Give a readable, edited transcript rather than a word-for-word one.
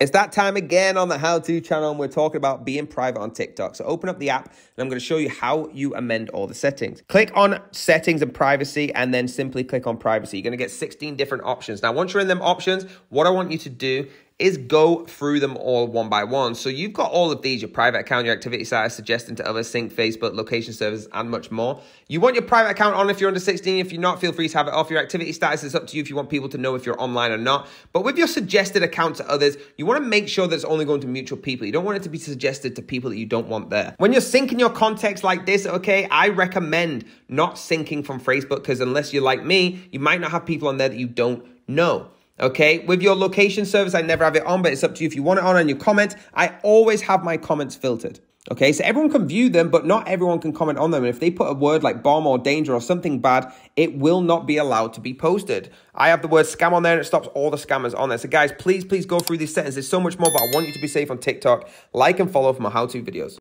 It's that time again on the How To channel, and we're talking about being private on TikTok. So open up the app, and I'm going to show you how you amend all the settings. Click on Settings and Privacy, and then simply click on Privacy. You're going to get 16 different options. Now, once you're in them options, what I want you to do is go through them all one by one. So you've got all of these: your private account, your activity size, suggesting to others, sync, Facebook, location services, and much more. You want your private account on if you're under 16. If you're not, feel free to have it off. Your activity status is up to you if you want people to know if you're online or not. But with your suggested account to others, you want to make sure that it's only going to mutual people. You don't want it to be suggested to people that you don't want there. When you're syncing your contacts like this, okay, I recommend not syncing from Facebook, because unless you're like me, you might not have people on there that you don't know. Okay, with your location service, I never have it on, but it's up to you if you want it on. And your comments, I always have my comments filtered. Okay, so everyone can view them, but not everyone can comment on them. And if they put a word like bomb or danger or something bad, it will not be allowed to be posted. I have the word scam on there, and it stops all the scammers on there. So guys, please, please go through these settings. There's so much more, but I want you to be safe on TikTok. Like and follow for my how-to videos.